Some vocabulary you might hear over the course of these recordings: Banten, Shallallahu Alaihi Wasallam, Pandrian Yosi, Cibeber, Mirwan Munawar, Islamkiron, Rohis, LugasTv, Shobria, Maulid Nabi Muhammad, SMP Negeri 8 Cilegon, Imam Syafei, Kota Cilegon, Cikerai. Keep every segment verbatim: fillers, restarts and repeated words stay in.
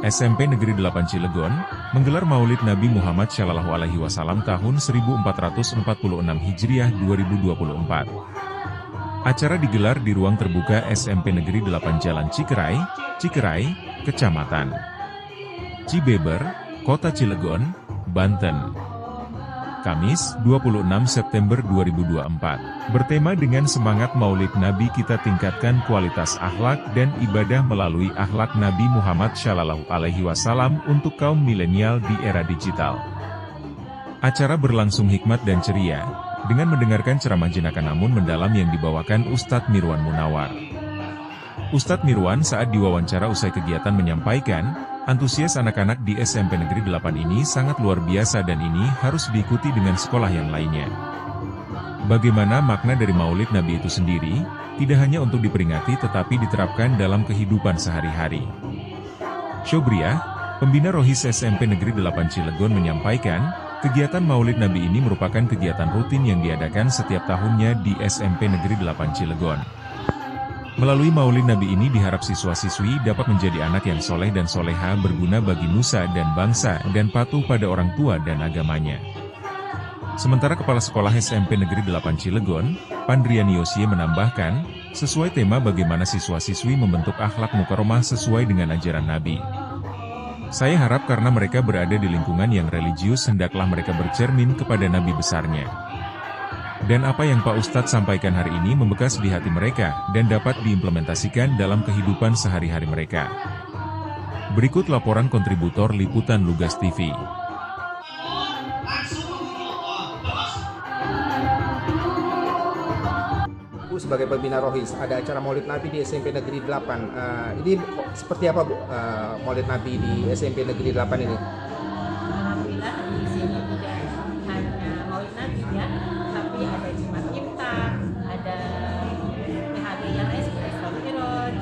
S M P Negeri delapan Cilegon, menggelar Maulid Nabi Muhammad Shallallahu Alaihi Wasallam tahun seribu empat ratus empat puluh enam Hijriah dua ribu dua puluh empat. Acara digelar di ruang terbuka S M P Negeri delapan Jalan Cikerai, Cikerai, Kecamatan Cibeber, Kota Cilegon, Banten. Kamis, dua puluh enam September dua ribu dua puluh empat, bertema dengan semangat Maulid Nabi kita tingkatkan kualitas akhlak dan ibadah melalui akhlak Nabi Muhammad Shallallahu Alaihi Wasallam untuk kaum milenial di era digital. Acara berlangsung hikmat dan ceria, dengan mendengarkan ceramah jenaka namun mendalam yang dibawakan Ustadz Mirwan Munawar. Ustadz Mirwan saat diwawancara usai kegiatan menyampaikan, antusias anak-anak di S M P Negeri delapan ini sangat luar biasa dan ini harus diikuti dengan sekolah yang lainnya. Bagaimana makna dari Maulid Nabi itu sendiri, tidak hanya untuk diperingati tetapi diterapkan dalam kehidupan sehari-hari. Shobria, pembina Rohis S M P Negeri delapan Cilegon menyampaikan, kegiatan Maulid Nabi ini merupakan kegiatan rutin yang diadakan setiap tahunnya di S M P Negeri delapan Cilegon. Melalui Maulid Nabi ini diharap siswa-siswi dapat menjadi anak yang soleh dan soleha berguna bagi nusa dan bangsa dan patuh pada orang tua dan agamanya. Sementara Kepala Sekolah S M P Negeri delapan Cilegon, Pandrian Yosi menambahkan, sesuai tema bagaimana siswa-siswi membentuk akhlak mukarramah sesuai dengan ajaran Nabi. Saya harap karena mereka berada di lingkungan yang religius hendaklah mereka bercermin kepada Nabi besarnya. Dan apa yang Pak Ustadz sampaikan hari ini membekas di hati mereka dan dapat diimplementasikan dalam kehidupan sehari-hari mereka. Berikut laporan kontributor liputan Lugas T V. Sebagai pembina Rohis, ada acara Maulid Nabi di S M P Negeri delapan. Uh, ini seperti apa, Bu, uh, Maulid Nabi di S M P Negeri delapan ini? Alhamdulillah, di sini tidak hanya Maulid Nabi ya, tapi ada Jumat Iftar, ada P H B yang lain seperti Islamkiron,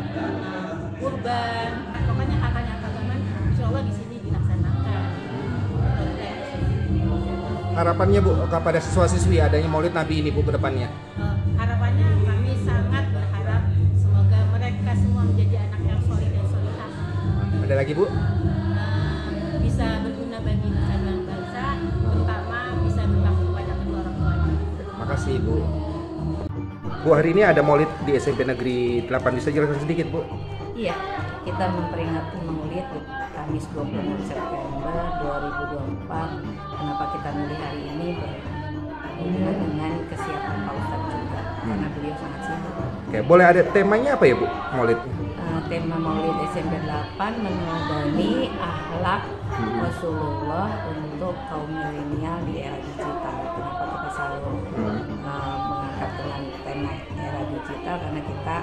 Kurban, pokoknya hal-hal keagamaan, insya Allah di sini dilaksanakan. Harapannya, Bu, kepada siswa-siswi adanya Maulid Nabi ini, Bu, ke depannya? Uh, harapannya ada lagi, Bu? Uh, bisa berguna bagi nusa dan bangsa, terutama bisa berbakti kepada kedua orang tuanya. Terima kasih, Bu. Bu, hari ini ada Maulid di S M P Negeri delapan. Bisa jelaskan sedikit, Bu? Iya, kita memperingati Maulid Kamis dua puluh enam September dua ribu dua puluh empat. Kenapa kita milih hari ini? Berhubungan dengan kesiapan Pak Ustadz juga, karena beliau sangat sibuk. Oke, boleh ada temanya apa ya, Bu, Maulid? Tema Maulid S M P delapan meneladani akhlak hmm. Rasulullah untuk kaum milenial di era digital. Kenapa kita selalu hmm. uh, mengangkat dengan tema era digital? Karena kita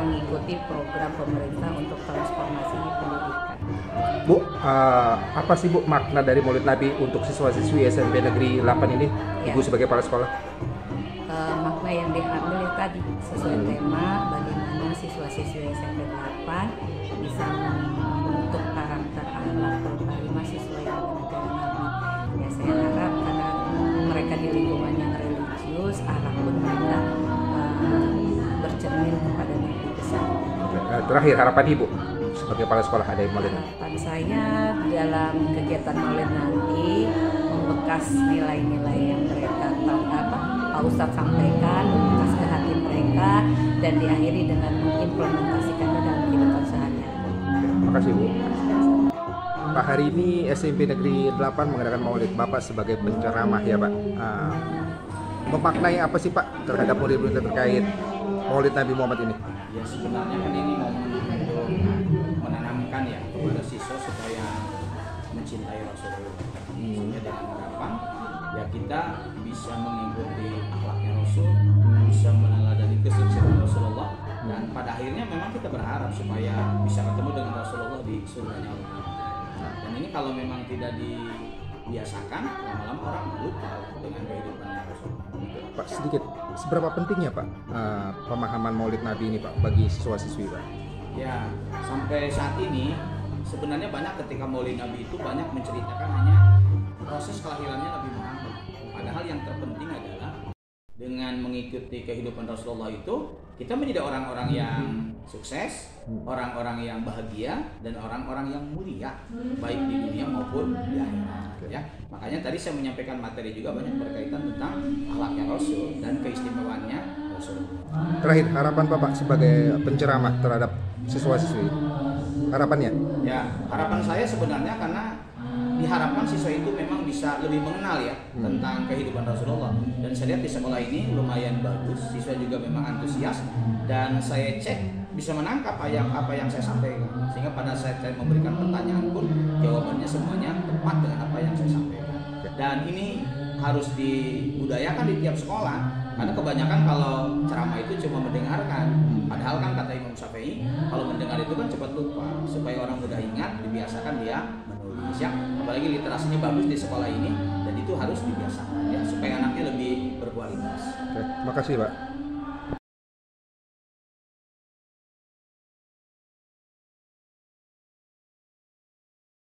mengikuti program pemerintah untuk transformasi pendidikan. Bu, uh, apa sih, Bu, makna dari Maulid Nabi untuk siswa-siswi S M P Negeri delapan ini? Ya. Ibu sebagai kepala sekolah. Uh, makna yang diambil tadi sesuai hmm. tema bagi siswa-siswa S M P delapan bisa membentuk karakter akhlak berkalimah sesuai dengan ajaran Nabi. Ya, saya harap karena mereka di lingkungan yang religius, akhlak pun mereka uh, bercermin kepada Nabi besar. Terakhir, harapan Ibu sebagai kepala sekolah ada Maulid Nabi? Harapan saya dalam kegiatan Maulid Nabi membekas nilai-nilai yang mereka tahu apa Pak Ustadz sampaikan, membekas ke hati mereka dan diakhiri dengan implementasikannya dalam kehidupan sehari-hari. Terima kasih, Bu. Pak, hari ini S M P Negeri delapan mengadakan Maulid. Bapak sebagai penceramah ya, Pak. Uh, memaknai apa sih, Pak, terhadap Maulid terkait Maulid Nabi Muhammad ini? Ya, sebenarnya kan ini momen untuk menanamkan ya kepada siswa supaya mencintai Rasulullah. Maksudnya dengan harapan ya kita bisa mengikuti akhlaknya Rasul, bisa meneladani kesuksesan Rasulullah. Dan pada akhirnya memang kita berharap supaya bisa ketemu dengan Rasulullah di surganya Allah. Dan ini kalau memang tidak dibiasakan, lama-lama orang lupa dengan kehidupannya Rasulullah. Pak, sedikit, seberapa pentingnya, Pak, uh, pemahaman Maulid Nabi ini, Pak, bagi siswa-siswi, Pak? Ya, sampai saat ini sebenarnya banyak ketika Maulid Nabi itu banyak menceritakan hanya proses kelahirannya Nabi Muhammad. Padahal yang terpenting adalah dengan mengikuti kehidupan Rasulullah itu, kita menjadi orang-orang yang sukses, orang-orang yang bahagia, dan orang-orang yang mulia, baik di dunia maupun di akhirat. Ya, makanya tadi saya menyampaikan materi juga banyak berkaitan tentang akhlaknya Rasul dan keistimewaannya Rasul. Terakhir, harapan Bapak sebagai penceramah terhadap siswa-siswi, harapannya? Ya, harapan saya sebenarnya karena diharapkan siswa itu memang bisa lebih mengenal ya hmm. tentang kehidupan Rasulullah. Dan saya lihat di sekolah ini lumayan bagus, siswa juga memang antusias, dan saya cek bisa menangkap apa yang, apa yang saya sampaikan. Sehingga pada saat saya memberikan pertanyaan pun jawabannya semuanya tepat dengan apa yang saya sampaikan. Dan ini harus dibudayakan di tiap sekolah. Karena kebanyakan kalau ceramah itu cuma mendengarkan, padahal kan kata Imam Syafei, kalau mendengar itu kan cepat lupa. Supaya orang mudah ingat, dibiasakan dia menulis ya. Apalagi literasinya bagus di sekolah ini, dan itu harus dibiasakan ya, supaya anaknya lebih berkualitas. Oke, makasih Pak.